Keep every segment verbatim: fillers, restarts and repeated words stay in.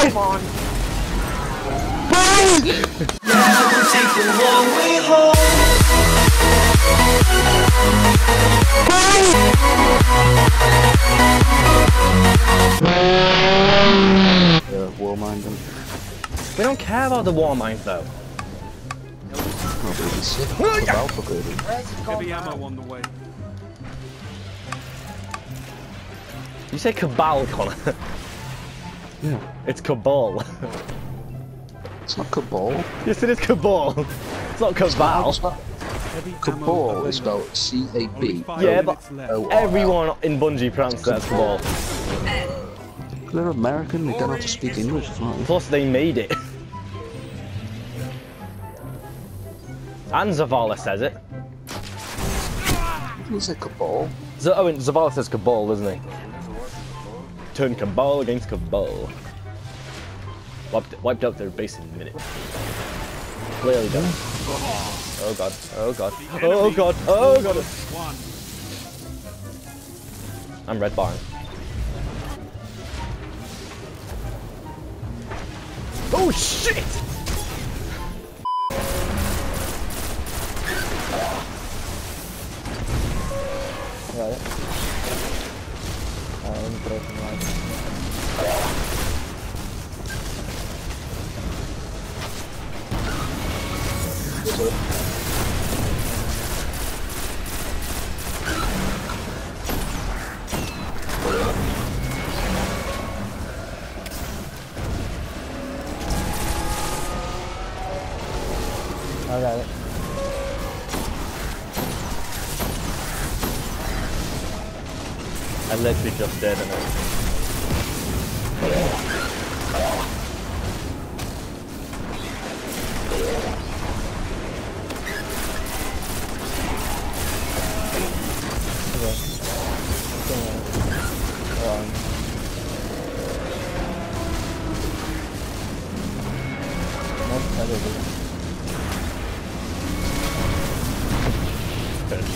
Come on. Please. Yeah, wall mine them. We don't care about the wall mines though. Oh, yeah. Heavy ammo on the way. You say Cabal, Connor? Yeah. It's Cabal. It's not Cabal. Yes, it is Cabal. It's not Cabal. It's not, it's not. Cabal is spelled C A B. Yeah, but everyone in Bungie pronounced that as Cabal. They're American, they don't have to speak English. Plus, they made it. And Zavala says it. He said Cabal. Z oh, and Zavala says Cabal, doesn't he? Turn Cabal against Cabal. Wiped, wiped out their base in a minute. Clearly done. Oh god, oh god, oh god, oh god. I'm red barn. Oh shit! I got it. I literally just did and I...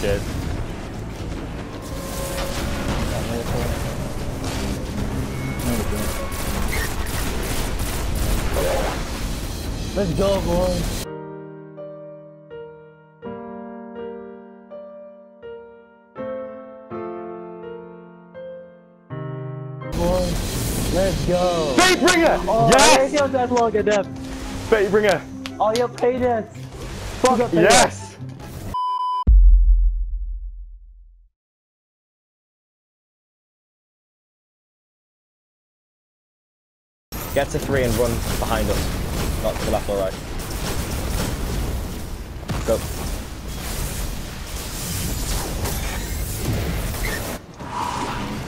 Shit. Let's go, boys. Boys, let's go. Fatebringer! Oh, yes! All that long at death. Fatebringer. All your paydays. Fuck up. Yes. Get to three and run behind us. Not to the left or right. Go.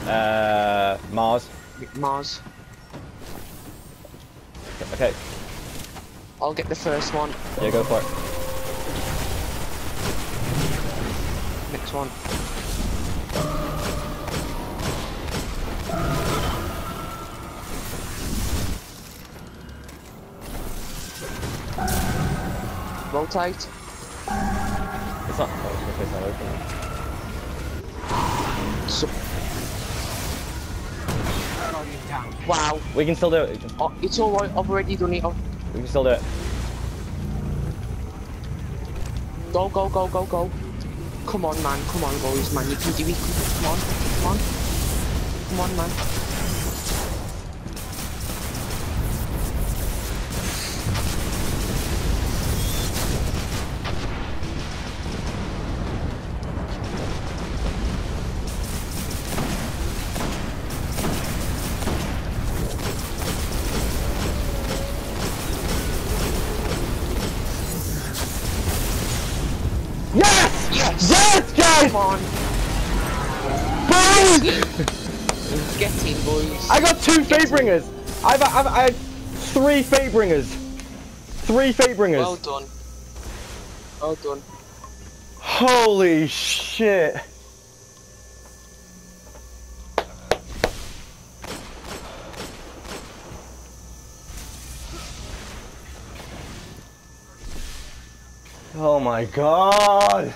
Uh, Mars. Mars. Okay. I'll get the first one. Yeah, go for it. Next one. Rotate. It's not close because it's not open. So wow. We can still do it. Oh, it's alright, I've already done it. I've... We can still do it. Go, go, go, go, go. Come on, man. Come on, boys, man. You can do it. Come on, come on. Come on, man. Yes! Yes! Yes, guys! Come on. Boys! Get in, boys. I got two Fatebringers. I've, I've, I have three Fatebringers. Three Fatebringers. Well done. Well done. Holy shit. Oh my god!